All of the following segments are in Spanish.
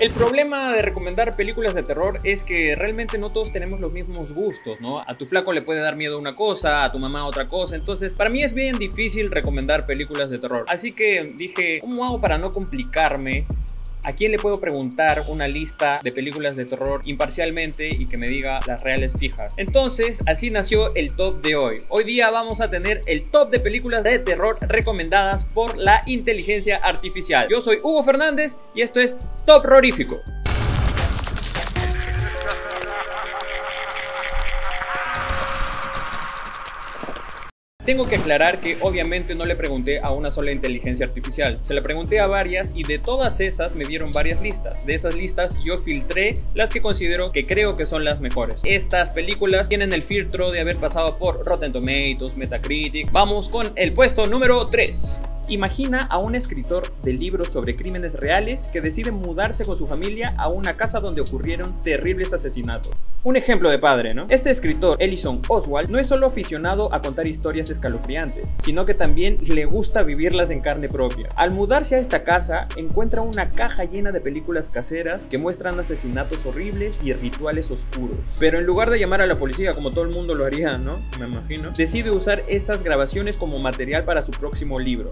El problema de recomendar películas de terror es que realmente no todos tenemos los mismos gustos, ¿no? A tu flaco le puede dar miedo una cosa, a tu mamá otra cosa, entonces para mí es bien difícil recomendar películas de terror. Así que dije, ¿cómo hago para no complicarme? ¿A quién le puedo preguntar una lista de películas de terror imparcialmente y que me diga las reales fijas? Entonces, así nació el top de hoy. Hoy día vamos a tener el top de películas de terror recomendadas por la inteligencia artificial. Yo soy Hugo Fernández y esto es Top Rorífico. Tengo que aclarar que obviamente no le pregunté a una sola inteligencia artificial. Se la pregunté a varias y de todas esas me dieron varias listas. De esas listas yo filtré las que considero que creo que son las mejores. Estas películas tienen el filtro de haber pasado por Rotten Tomatoes, Metacritic. Vamos con el puesto número 3. Imagina a un escritor de libros sobre crímenes reales que decide mudarse con su familia a una casa donde ocurrieron terribles asesinatos. Un ejemplo de padre, ¿no? Este escritor, Ellison Oswalt, no es solo aficionado a contar historias escalofriantes, sino que también le gusta vivirlas en carne propia. Al mudarse a esta casa, encuentra una caja llena de películas caseras que muestran asesinatos horribles y rituales oscuros. Pero en lugar de llamar a la policía, como todo el mundo lo haría, ¿no? Me imagino. Decide usar esas grabaciones como material para su próximo libro.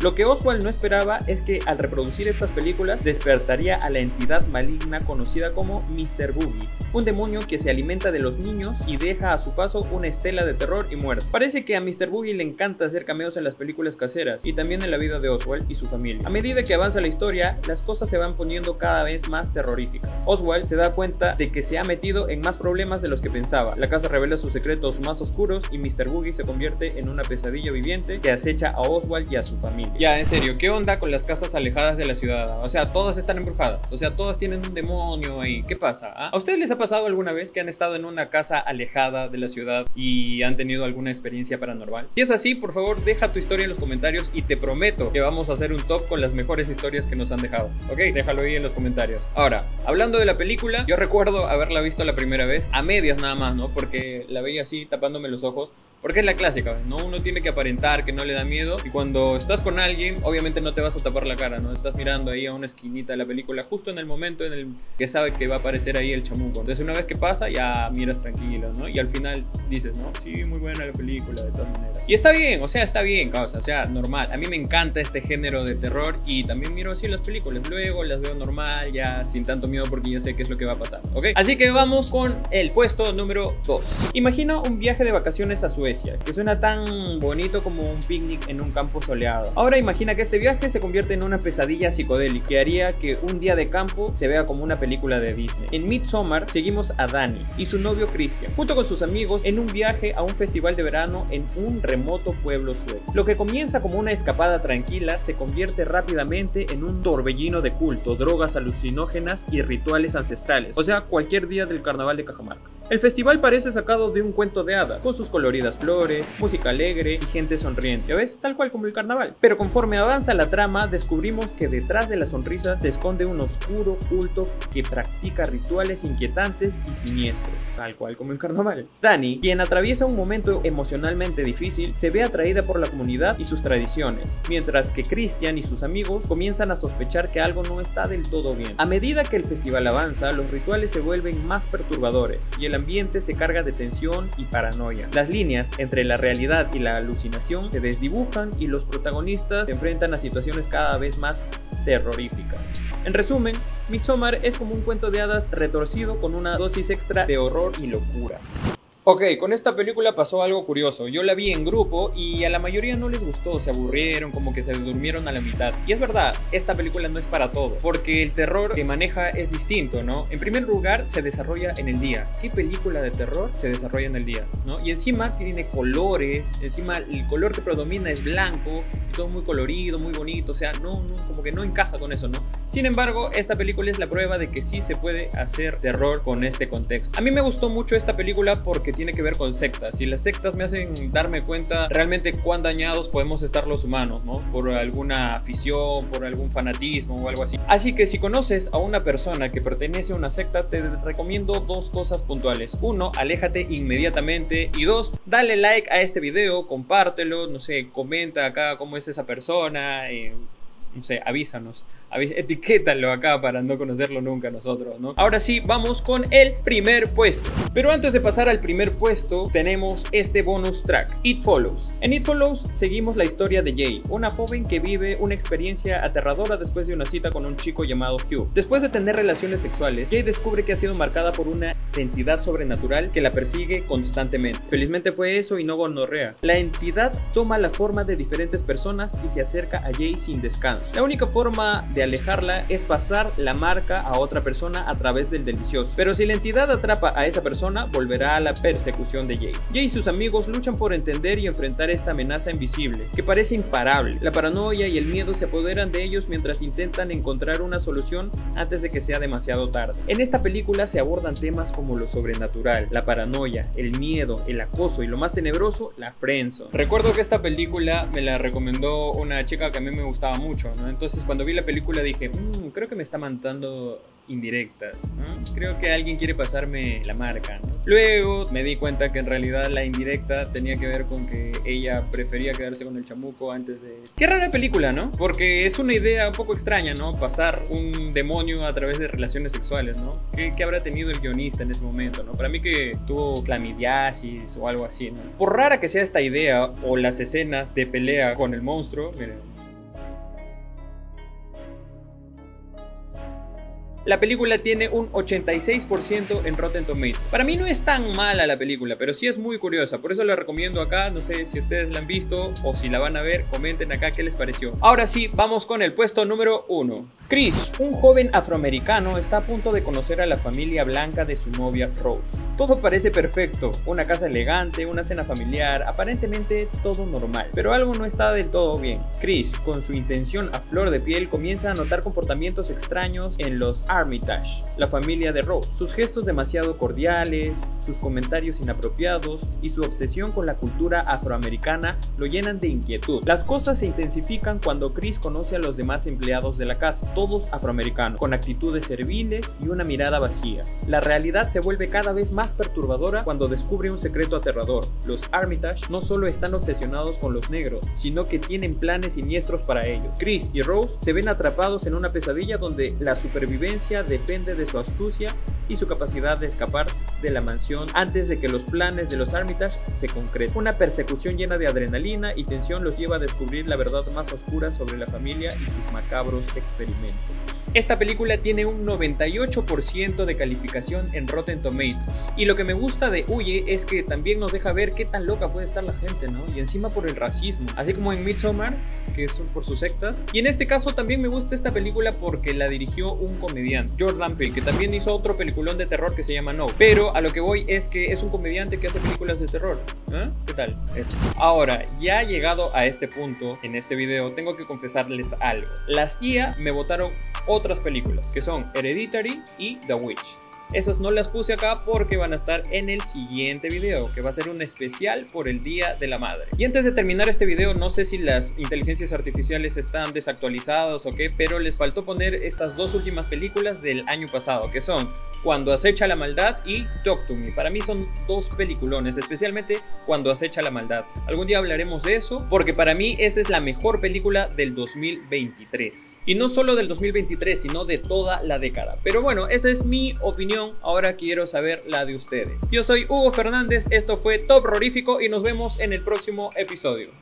Lo que Oswald no esperaba es que al reproducir estas películas despertaría a la entidad maligna conocida como Mr. Boogie, un demonio que se alimenta de los niños y deja a su paso una estela de terror y muerte. Parece que a Mr. Boogie le encanta hacer cameos en las películas caseras y también en la vida de Oswald y su familia. A medida que avanza la historia, las cosas se van poniendo cada vez más terroríficas. Oswald se da cuenta de que se ha metido en más problemas de los que pensaba. La casa revela sus secretos más oscuros y Mr. Boogie se convierte en una pesadilla viviente que acecha a Oswald y a su familia. Ya, en serio, ¿qué onda con las casas alejadas de la ciudad? O sea, todas están embrujadas, o sea, todas tienen un demonio ahí. ¿Qué pasa? ¿Ah? ¿A ustedes les ha pasado alguna vez que han estado en una casa alejada de la ciudad y han tenido alguna experiencia paranormal? Si es así, por favor, deja tu historia en los comentarios y te prometo que vamos a hacer un top con las mejores historias que nos han dejado. ¿Ok? Déjalo ahí en los comentarios. Ahora, hablando de la película, yo recuerdo haberla visto la primera vez a medias nada más, ¿no? Porque la veía así, tapándome los ojos. Porque es la clásica, ¿no? Uno tiene que aparentar que no le da miedo y cuando estás con alguien, obviamente no te vas a tapar la cara, ¿no? Estás mirando ahí a una esquinita de la película justo en el momento en el que sabe que va a aparecer ahí el chamuco. Entonces una vez que pasa, ya miras tranquilo, ¿no? Y al final dices, ¿no? Sí, muy buena la película, de todas maneras. Y está bien, causa, o sea, normal. A mí me encanta este género de terror y también miro así las películas. Luego las veo normal, ya sin tanto miedo porque ya sé qué es lo que va a pasar, ¿ok? Así que vamos con el puesto número 2. Imagina un viaje de vacaciones a Suecia, que suena tan bonito como un picnic en un campo soleado. Ahora imagina que este viaje se convierte en una pesadilla psicodélica que haría que un día de campo se vea como una película de Disney. En Midsommar seguimos a Dani y su novio Christian, junto con sus amigos, en un viaje a un festival de verano en un remoto pueblo sueco. Lo que comienza como una escapada tranquila se convierte rápidamente en un torbellino de culto, drogas alucinógenas y rituales ancestrales, o sea, cualquier día del carnaval de Cajamarca. El festival parece sacado de un cuento de hadas, con sus coloridas flores, música alegre y gente sonriente, ¿ves? Tal cual como el carnaval. Pero conforme avanza la trama, descubrimos que detrás de la sonrisa se esconde un oscuro culto que practica rituales inquietantes y siniestros, tal cual como el carnaval. Dani, quien atraviesa un momento emocionalmente difícil, se ve atraída por la comunidad y sus tradiciones, mientras que Christian y sus amigos comienzan a sospechar que algo no está del todo bien. A medida que el festival avanza, los rituales se vuelven más perturbadores y el ambiente se carga de tensión y paranoia. Las líneas entre la realidad y la alucinación se desdibujan y los protagonistas se enfrentan a situaciones cada vez más terroríficas. En resumen, Midsommar es como un cuento de hadas retorcido con una dosis extra de horror y locura. Ok, con esta película pasó algo curioso. Yo la vi en grupo y a la mayoría no les gustó, se aburrieron, como que se durmieron a la mitad. Y es verdad, esta película no es para todos, porque el terror que maneja es distinto, ¿no? En primer lugar, se desarrolla en el día. ¿Qué película de terror se desarrolla en el día, no? Y encima tiene colores, encima el color que predomina es blanco, y todo muy colorido, muy bonito, o sea, no, como que no encaja con eso, ¿no? Sin embargo, esta película es la prueba de que sí se puede hacer terror con este contexto. A mí me gustó mucho esta película porque tiene que ver con sectas y las sectas me hacen darme cuenta realmente cuán dañados podemos estar los humanos, ¿no? Por alguna afición, por algún fanatismo o algo así. Así que si conoces a una persona que pertenece a una secta, te recomiendo dos cosas puntuales. Uno, aléjate inmediatamente, y dos, dale like a este video, compártelo, no sé, comenta acá cómo es esa persona, no sé, avísanos. Etiquétalo acá para no conocerlo nunca nosotros, ¿no? Ahora sí, vamos con el primer puesto. Pero antes de pasar al primer puesto, tenemos este bonus track, It Follows. En It Follows seguimos la historia de Jay, una joven que vive una experiencia aterradora después de una cita con un chico llamado Hugh. Después de tener relaciones sexuales, Jay descubre que ha sido marcada por una entidad sobrenatural que la persigue constantemente. Felizmente fue eso y no gonorrea. La entidad toma la forma de diferentes personas y se acerca a Jay sin descanso. La única forma de alejarla es pasar la marca a otra persona a través del delicioso. Pero si la entidad atrapa a esa persona, volverá a la persecución de Jay. Jay y sus amigos luchan por entender y enfrentar esta amenaza invisible, que parece imparable. La paranoia y el miedo se apoderan de ellos mientras intentan encontrar una solución antes de que sea demasiado tarde. En esta película se abordan temas como lo sobrenatural, la paranoia, el miedo, el acoso y lo más tenebroso, la friendzone. Recuerdo que esta película me la recomendó una chica que a mí me gustaba mucho, ¿no? Entonces cuando vi la película dije, creo que me está mandando indirectas, ¿no? Creo que alguien quiere pasarme la marca, ¿no? Luego me di cuenta que en realidad la indirecta tenía que ver con que ella prefería quedarse con el chamuco antes de... Qué rara película, ¿no? Porque es una idea un poco extraña, ¿no? Pasar un demonio a través de relaciones sexuales, ¿no? ¿Qué habrá tenido el guionista en ese momento, ¿no? Para mí que tuvo clamidiasis o algo así, ¿no? Por rara que sea esta idea o las escenas de pelea con el monstruo, miren... La película tiene un 86% en Rotten Tomatoes. Para mí no es tan mala la película, pero sí es muy curiosa. Por eso la recomiendo acá. No sé si ustedes la han visto o si la van a ver. Comenten acá qué les pareció. Ahora sí, vamos con el puesto número 1. Chris, un joven afroamericano, está a punto de conocer a la familia blanca de su novia Rose. Todo parece perfecto. Una casa elegante, una cena familiar, aparentemente todo normal. Pero algo no está del todo bien. Chris, con su intención a flor de piel, comienza a notar comportamientos extraños en los Armitage, la familia de Rose, sus gestos demasiado cordiales, sus comentarios inapropiados y su obsesión con la cultura afroamericana lo llenan de inquietud. Las cosas se intensifican cuando Chris conoce a los demás empleados de la casa, todos afroamericanos, con actitudes serviles y una mirada vacía. La realidad se vuelve cada vez más perturbadora cuando descubre un secreto aterrador. Los Armitage no solo están obsesionados con los negros, sino que tienen planes siniestros para ellos. Chris y Rose se ven atrapados en una pesadilla donde la supervivencia depende de su astucia y su capacidad de escapar de la mansión antes de que los planes de los Armitage se concreten. Una persecución llena de adrenalina y tensión los lleva a descubrir la verdad más oscura sobre la familia y sus macabros experimentos. Esta película tiene un 98% de calificación en Rotten Tomatoes y lo que me gusta de Huye es que también nos deja ver qué tan loca puede estar la gente, ¿no? Y encima por el racismo, así como en Midsommar, que son por sus sectas. Y en este caso también me gusta esta película porque la dirigió un comediante, Jordan Peele, que también hizo otro peliculón de terror que se llama No. Pero a lo que voy es que es un comediante que hace películas de terror. ¿Qué tal? Eso. Ahora, ya llegado a este punto en este video, tengo que confesarles algo. Las IA me votaron otras películas, que son Hereditary y The Witch. Esas no las puse acá porque van a estar en el siguiente video, que va a ser un especial por el Día de la Madre. Y antes de terminar este video, no sé si las inteligencias artificiales están desactualizadas o qué, pero les faltó poner estas dos últimas películas del año pasado, que son Cuando acecha la maldad y Talk to Me. Para mí son dos peliculones, especialmente Cuando acecha la maldad. Algún día hablaremos de eso, porque para mí esa es la mejor película del 2023. Y no solo del 2023, sino de toda la década. Pero bueno, esa es mi opinión. Ahora quiero saber la de ustedes. Yo soy Hugo Fernández, esto fue Top Rorífico y nos vemos en el próximo episodio.